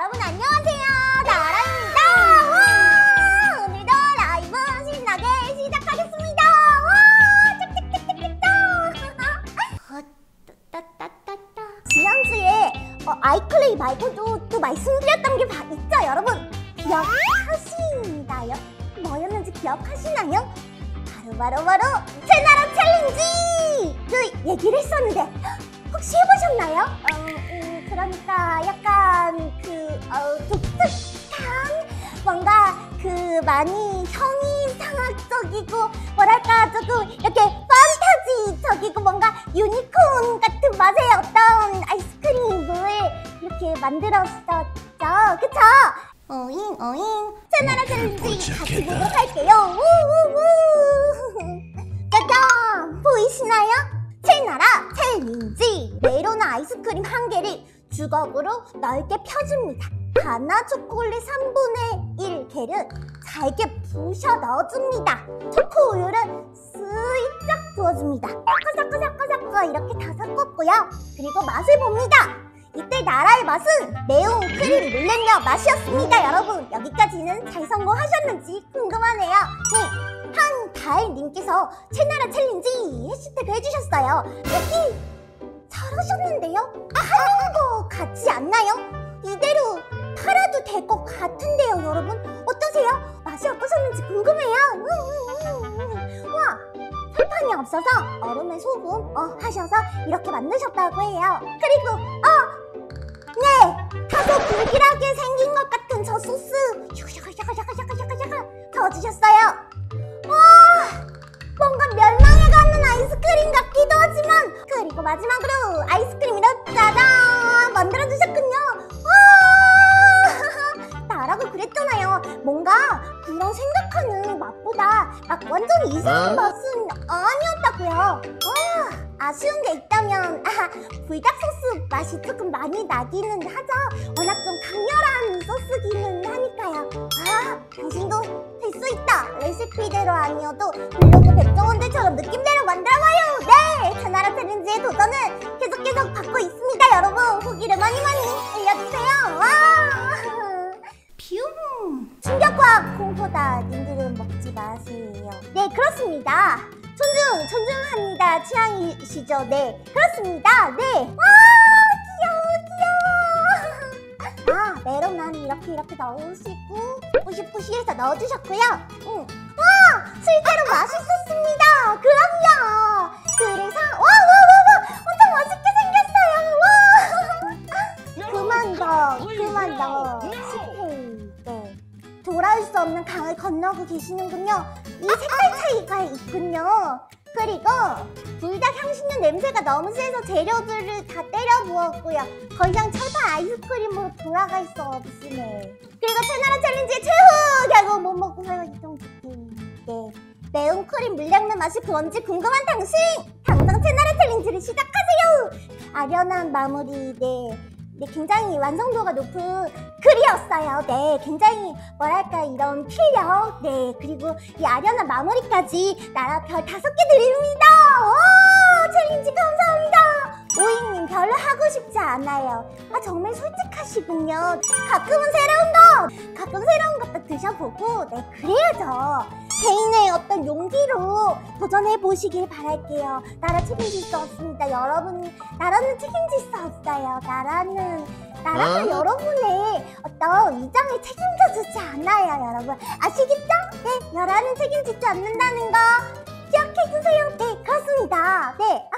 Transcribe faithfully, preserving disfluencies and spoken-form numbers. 여러분 안녕하세요, 나라입니다. 와! 오늘도 라이브 신나게 시작하겠습니다. 와! 따따따따따. 지난주에 어, 아이클레이 말고도 또 말씀드렸던 게 있죠, 여러분? 기억하시나요? 뭐였는지 기억하시나요? 바로바로바로 바로 바로 채나라 챌린지를 얘기를 했었는데 혹시 해보셨나요? 어, 음, 그러니까 약간 그 어, 독특한 뭔가 그 많이 형이상학적이고 뭐랄까 조금 이렇게 판타지적이고 뭔가 유니콘 같은 맛의 어떤 아이스크림을 이렇게 만들었었죠, 그쵸? 어잉 어잉 채나라 챌린지 같이 보도록 할게요. 우우우 짜잔, 보이시나요? 채나라 챌린지. 메로나 아이스크림 한 개를 주걱으로 넓게 펴줍니다. 바나 초콜릿 삼분의 일 개를 잘게 부셔 넣어줍니다. 초코 우유를 슬쩍 부어줍니다. 섞어섞어섞어섞어 이렇게 다 섞었고요. 그리고 맛을 봅니다. 이때 나라의 맛은 매운 크림 물냉면 맛이었습니다. 여러분, 여기까지는 잘 성공하셨는지 궁금하네요. 네, 한달님께서 채나라 챌린지 해시태그 해주셨어요. 여기 잘하셨는데요? 아, 하는 거 같지 않나요? 이대로 팔아도 될 것 같은데요, 여러분? 어떠세요? 맛이 어떠셨는지 궁금해요. 와, 설탕이 없어서 얼음에 소금 어, 하셔서 이렇게 만드셨다고 해요. 그리고 어! 네! 다소 불길하게 생긴 것 같은 저 소스 샤가샤가샤가샤가샤가 저어주셨어요. 와! 뭔가 멸망해가는 아이스크림 같기도 하지만, 그리고 마지막으로 아이스크림으로 짜잔! 만들어주셨군요. 와! 나라고 그랬잖아요. 뭔가 그런 생각하는 맛보다 막 완전히 이상한 맛은 아니었다고요. 와! 아쉬운 게 있다면 아, 불닭소스 맛이 조금 많이 나기는 하죠. 워낙 좀 강렬한 소스기는 하니까요. 아, 당신도 될 수 있다. 레시피대로 아니어도 블로그 백종원들처럼 느낌대로 만들어봐요. 네, 채나라 챌린지의 도전은 계속 계속 받고 있습니다, 여러분. 후기를 많이 많이 올려주세요. 와, 퓨. 충격과 공포다. 님들은 먹지 마세요. 네, 그렇습니다. 존중! 존중합니다. 취향이시죠? 네, 그렇습니다. 네! 와, 귀여워, 귀여워! 아, 메론은 이렇게 이렇게 넣으시고 푸시푸시해서 넣어주셨고요. 응. 와! 실제로 맛있었습니다! 그럼요! 그래서 와! 와! 와! 와! 엄청 맛있게 생겼어요! 와! 그만 더! 그만 더! 실패! 네. 돌아올 수 없는 강을 건너고 계시는군요. 이 색깔 차이가 있군요. 그리고 불닭 향신료 냄새가 너무 세서 재료들을 다 때려 부었고요. 더 이상 철판 아이스크림으로 돌아갈 수 없으네. 그리고 채나라 챌린지의 최후! 결국 못 먹고 살아있던 이런 느낌. 네, 매운 크림 물냉면 맛이 그런지 궁금한 당신! 당장 채나라 챌린지를 시작하세요! 아련한 마무리. 네. 네, 굉장히 완성도가 높은 글이었어요. 네, 굉장히 뭐랄까 이런 필력, 네, 그리고 이 아련한 마무리까지 나라 별 다섯 개 드립니다. 오, 챌린지 감사합니다. 오잉님, 별로 하고 싶지 않아요. 아, 정말 솔직하시군요. 가끔은 새로운 것, 가끔 새로운 것도 드셔보고, 네, 그래야죠. 개인의 어떤 용기로 도전해보시길 바랄게요. 나라 책임질 수 없습니다. 여러분, 나라는 책임질 수 없어요. 나라는, 나라가 어? 여러분의 어떤 위장을 책임져주지 않아요, 여러분. 아시겠죠? 네, 나라는 책임지지 않는다는 거 기억해주세요. 네, 그렇습니다. 네.